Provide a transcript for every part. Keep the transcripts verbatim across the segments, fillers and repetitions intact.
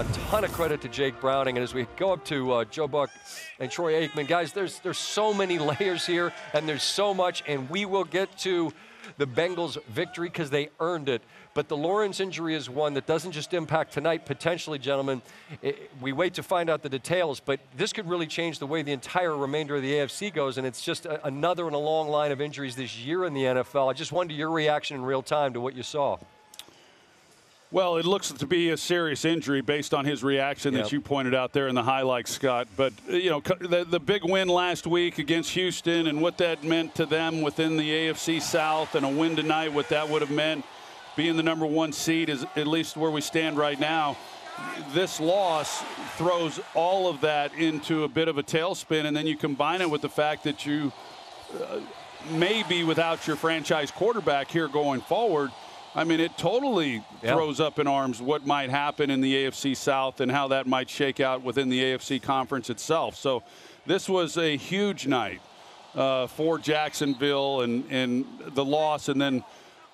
a ton of credit to Jake Browning. And as we go up to uh, Joe Buck and Troy Aikman, guys, there's, there's so many layers here, and there's so much, and we will get to the Bengals' victory because they earned it. But the Lawrence injury is one that doesn't just impact tonight, potentially, gentlemen. It, we wait to find out the details, but this could really change the way the entire remainder of the A F C goes, and it's just a, another in a long line of injuries this year in the N F L. I just wonder your reaction in real time to what you saw. Well, it looks to be a serious injury based on his reaction yep. that you pointed out there in the highlights, Scott. But, you know, the, the big win last week against Houston and what that meant to them within the A F C South, and a win tonight, what that would have meant being the number one seed, is at least where we stand right now. This loss throws all of that into a bit of a tailspin, and then you combine it with the fact that you uh, may be without your franchise quarterback here going forward. I mean, it totally yep. throws up in arms what might happen in the A F C South and how that might shake out within the A F C Conference itself. So this was a huge night uh, for Jacksonville, and, and the loss. And then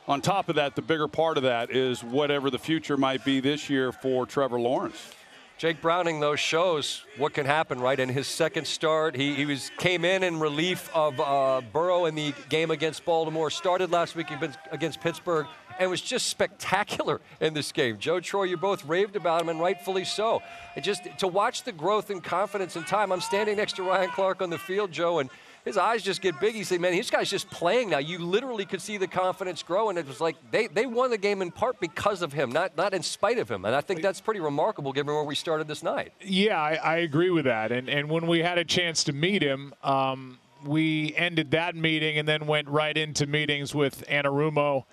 on top of that, the bigger part of that is whatever the future might be this year for Trevor Lawrence. Jake Browning, though, shows what can happen, right? In his second start, he, he was came in in relief of uh, Burrow in the game against Baltimore, started last week against Pittsburgh, and was just spectacular in this game. Joe, Troy, you both raved about him, and rightfully so. And just to watch the growth and confidence in time, I'm standing next to Ryan Clark on the field, Joe, and his eyes just get big. He said, man, this guy's just playing now. You literally could see the confidence grow, and it was like they, they won the game in part because of him, not, not in spite of him. And I think that's pretty remarkable given where we started this night. Yeah, I, I agree with that. And, and when we had a chance to meet him, um, we ended that meeting and then went right into meetings with Anna Rumo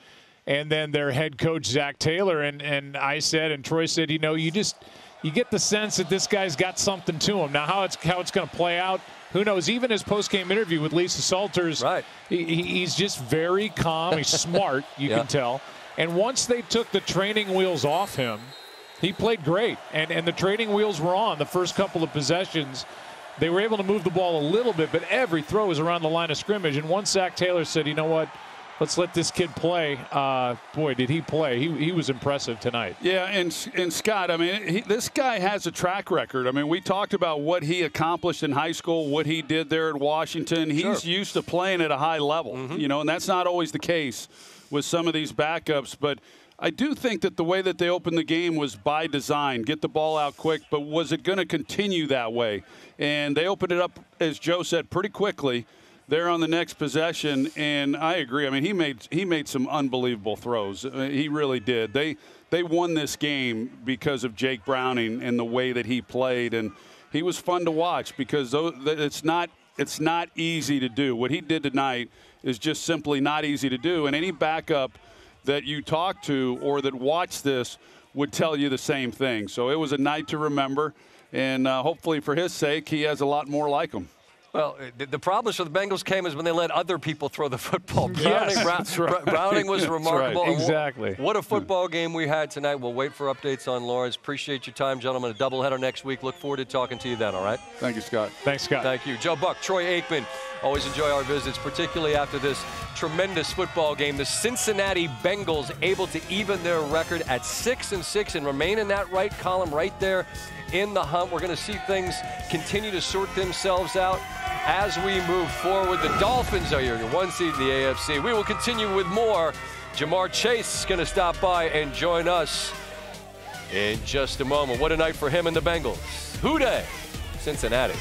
and then their head coach, Zach Taylor. And, and I said, and Troy said, you know, you just, you get the sense that this guy's got something to him. Now, how it's, how it's going to play out, who knows? Even his post-game interview with Lisa Salters, right. he, he's just very calm. He's smart, you yeah. can tell. And once they took the training wheels off him, he played great. And, and the training wheels were on the first couple of possessions. They were able to move the ball a little bit, but every throw was around the line of scrimmage. And once Zach Taylor said, you know what? Let's let this kid play. Uh, boy, did he play. He, he was impressive tonight. Yeah, and, and Scott, I mean, he, this guy has a track record. I mean, we talked about what he accomplished in high school, what he did there at Washington. He's sure. used to playing at a high level, mm-hmm. you know, and that's not always the case with some of these backups. But I do think that the way that they opened the game was by design. Get the ball out quick, but was it going to continue that way? And they opened it up, as Joe said, pretty quickly. They're on the next possession, and I agree. I mean, he made he made some unbelievable throws. I mean, he really did. They they won this game because of Jake Browning and the way that he played, and he was fun to watch because it's not it's not easy to do. What he did tonight is just simply not easy to do, and any backup that you talk to or that watched this would tell you the same thing. So it was a night to remember, and uh, hopefully for his sake, he has a lot more like him. Well, the problems for the Bengals came is when they let other people throw the football. Browning, yes, Brown, right. Browning was remarkable. Right. Exactly. What a football game we had tonight. We'll wait for updates on Lawrence. Appreciate your time, gentlemen. A doubleheader next week. Look forward to talking to you then, all right? Thank you, Scott. Thanks, Scott. Thank you. Joe Buck, Troy Aikman. Always enjoy our visits, particularly after this tremendous football game. The Cincinnati Bengals able to even their record at six and six and remain in that right column right there in the hunt. We're going to see things continue to sort themselves out as we move forward. The Dolphins are your one seed in the A F C. We will continue with more. Ja'Marr Chase is going to stop by and join us in just a moment. What a night for him and the Bengals. Who day? Cincinnati.